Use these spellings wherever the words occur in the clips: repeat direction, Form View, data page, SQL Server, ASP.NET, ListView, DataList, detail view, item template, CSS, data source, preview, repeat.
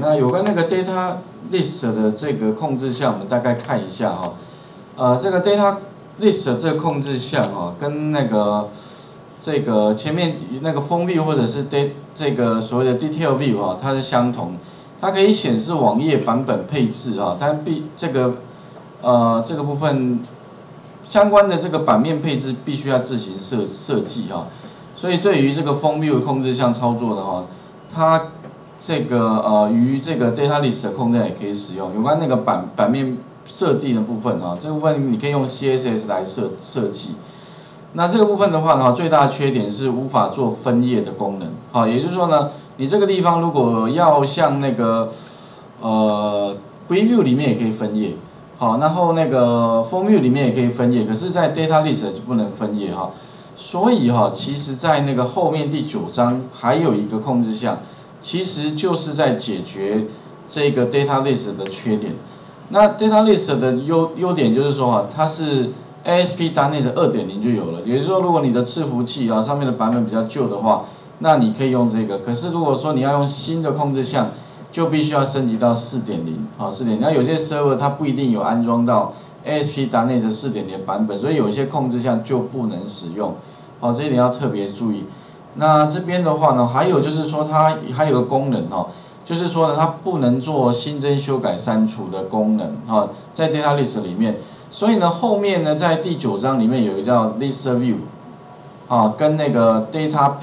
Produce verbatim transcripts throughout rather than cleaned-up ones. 那有关那个 data list 的这个控制项，我们大概看一下哈、哦。呃，这个 data list 这个控制项哦，跟那个这个前面那个Form View或者是 data 这个所谓的 detail view 哦，它是相同，它可以显示网页版本配置啊、哦，但必这个呃这个部分相关的这个版面配置必须要自行设设计哈、哦。所以对于这个Form View 控制项操作的话、哦，它这个呃，与这个 data list 的控制也可以使用。有关那个版版面设定的部分啊，这部分你可以用 C S S 来设设计。那这个部分的话呢，最大的缺点是无法做分页的功能。好，也就是说呢，你这个地方如果要像那个呃 preview 里面也可以分页，好，然后那个 form view 里面也可以分页，可是，在 data list 就不能分页哈。所以哈，其实在那个后面第九章还有一个控制项。其实就是在解决这个 data list 的缺点。那 data list 的优优点就是说啊，它是 A S P 点 net 二点零就有了。也就是说，如果你的伺服器啊上面的版本比较旧的话，那你可以用这个。可是如果说你要用新的控制项，就必须要升级到 四点零 啊 四点零。那有些 server 它不一定有安装到 A S P 点 net 四点零 版本，所以有一些控制项就不能使用。好，这一点要特别注意。那这边的话呢，还有就是说它还有个功能哦，就是说呢它不能做新增、修改、删除的功能啊、哦，在 data list 里面。所以呢后面呢在第九章里面有一个叫 ListView 啊、哦，跟那个 data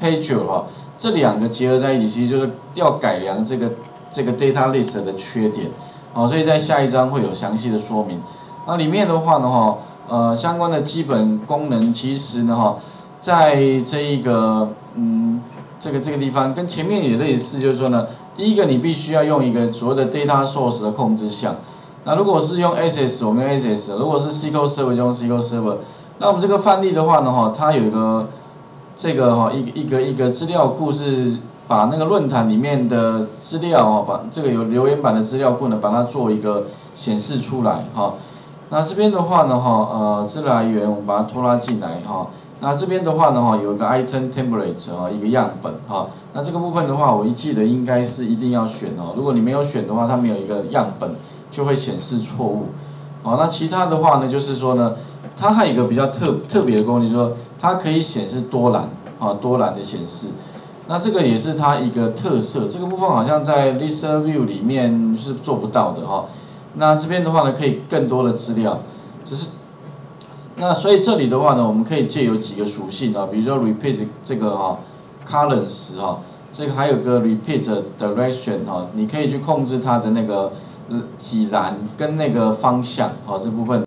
page 啊、哦、这两个结合在一起，其实就是要改良这个这个 data list 的缺点啊、哦，所以在下一章会有详细的说明。那里面的话呢哈，呃相关的基本功能其实呢哈。在这一个嗯，这个这个地方跟前面也类似，就是说呢，第一个你必须要用一个所谓的 data source 的控制项。那如果是用 S S， 我们用 S S； 如果是 S Q L Server 就用 S Q L Server。那我们这个范例的话呢，哈，它有一个这个哈一个一个一个资料库是把那个论坛里面的资料哦，把这个有留言板的资料库呢，把它做一个显示出来哈。那这边的话呢，哈呃资料来源我们把它拖拉进来哈。那这边的话呢，哈，有一个 item template 啊，一个样本哈。那这个部分的话，我一记得应该是一定要选哦。如果你没有选的话，它没有一个样本，就会显示错误。好，那其他的话呢，就是说呢，它还有一个比较特特别的功能，就是说它可以显示多栏啊，多栏的显示。那这个也是它一个特色，这个部分好像在 ListView 里面是做不到的哈。那这边的话呢，可以更多的资料，只是。那所以这里的话呢，我们可以借由几个属性啊，比如说 repeat 这个哈、啊、，columns 哈、啊，这个还有个 repeat direction 哈、啊，你可以去控制它的那个几栏跟那个方向啊这部分。